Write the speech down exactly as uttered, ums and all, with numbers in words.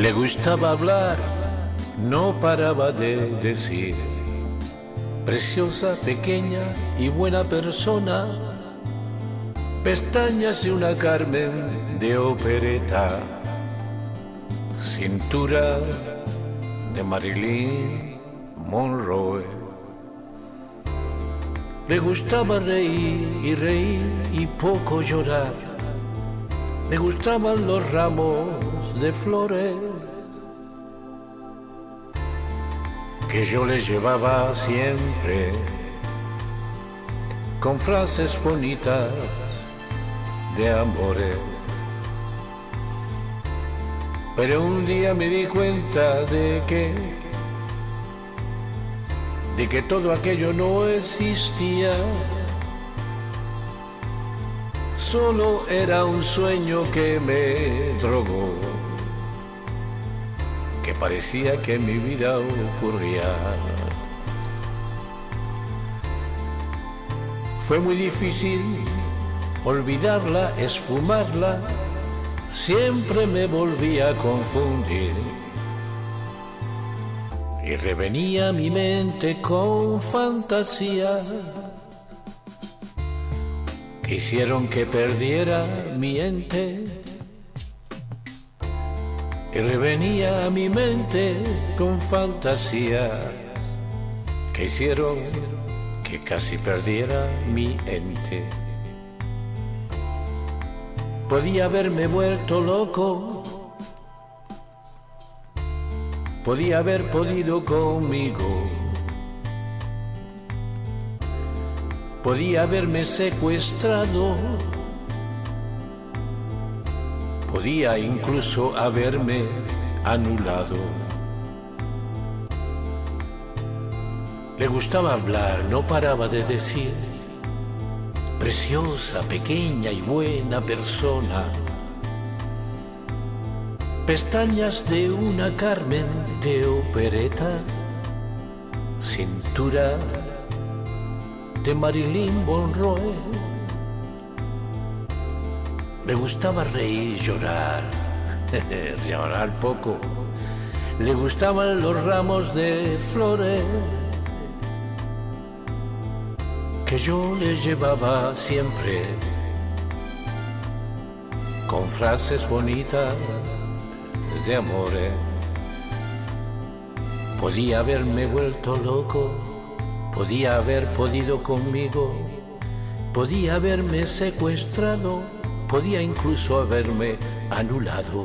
Le gustaba hablar, no paraba de decir. Preciosa, pequeña y buena persona, pestañas de una Carmen de opereta, cintura de Marilyn Monroe. Le gustaba reír y reír y poco llorar. Le gustaban los ramos de flores que yo le llevaba siempre, con frases bonitas de amores. Pero un día me di cuenta de que de que todo aquello no existía, solo era un sueño que me drogó, que parecía que mi vida ocurría. Fue muy difícil olvidarla, esfumarla, siempre me volví a confundir y revenía mi mente con fantasía que hicieron que perdiera mi ente. Y revenía a mi mente con fantasía que hicieron que casi perdiera mi ente. Podía haberme vuelto loco, podía haber podido conmigo, podía haberme secuestrado, podía incluso haberme anulado. Le gustaba hablar, no paraba de decir. Preciosa, pequeña y buena persona, pestañas de una Carmen de opereta, cintura de Marilyn Monroe. Le gustaba reír, llorar, llorar poco. Le gustaban los ramos de flores que yo le llevaba siempre, con frases bonitas de amores. Podía haberme vuelto loco, podía haber podido conmigo, podía haberme secuestrado, podía incluso haberme anulado.